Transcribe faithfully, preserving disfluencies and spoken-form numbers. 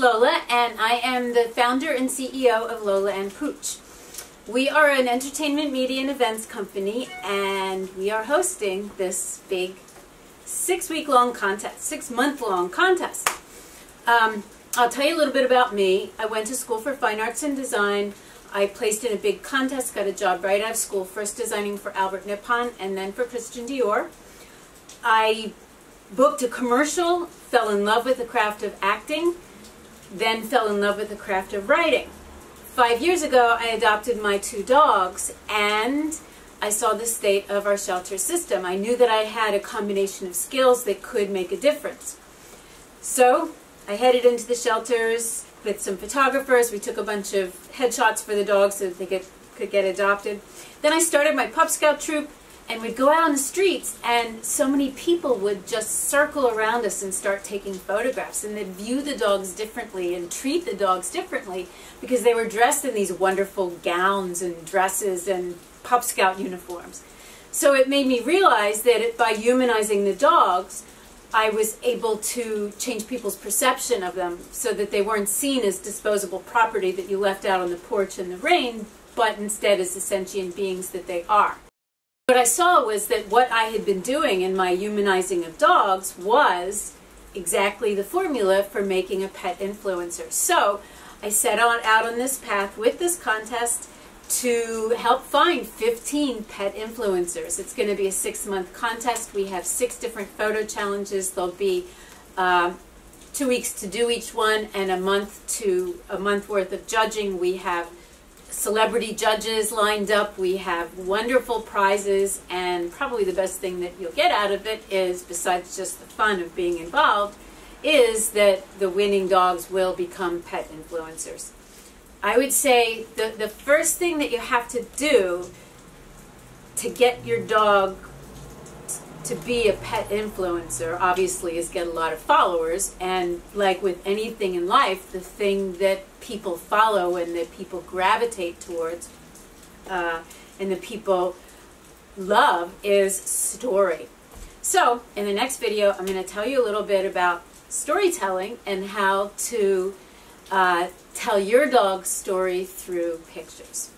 Lola, and I am the founder and C E O of Lola and Pooch. We are an entertainment, media, and events company, and we are hosting this big six-week-long contest, six-month-long contest. Um, I'll tell you a little bit about me. I went to school for fine arts and design. I placed in a big contest, got a job right out of school, first designing for Albert Nippon and then for Christian Dior. I booked a commercial, fell in love with the craft of acting, then fell in love with the craft of writing. Five years ago, I adopted my two dogs, and I saw the state of our shelter system. I knew that I had a combination of skills that could make a difference. So I headed into the shelters with some photographers. We took a bunch of headshots for the dogs so that they get, could get adopted. Then I started my Pup Scout troop, and we'd go out on the streets, and so many people would just circle around us and start taking photographs, and they'd view the dogs differently and treat the dogs differently because they were dressed in these wonderful gowns and dresses and Pup Scout uniforms. So it made me realize that it, by humanizing the dogs, I was able to change people's perception of them so that they weren't seen as disposable property that you left out on the porch in the rain, but instead as the sentient beings that they are. What I saw was that what I had been doing in my humanizing of dogs was exactly the formula for making a pet influencer. So I set on out on this path with this contest to help find fifteen pet influencers. It's going to be a six-month contest. We have six different photo challenges. There'll be uh, two weeks to do each one, and a month to a month worth of judging. We have celebrity judges lined up. We have wonderful prizes, and probably the best thing that you'll get out of it is, besides just the fun of being involved, is that the winning dogs will become pet influencers. I would say the, the first thing that you have to do to get your dog to be a pet influencer, obviously, is get a lot of followers. And like with anything in life, the thing that people follow and that people gravitate towards uh, and that people love is story. So in the next video, I'm going to tell you a little bit about storytelling and how to Uh, tell your dog's story through pictures.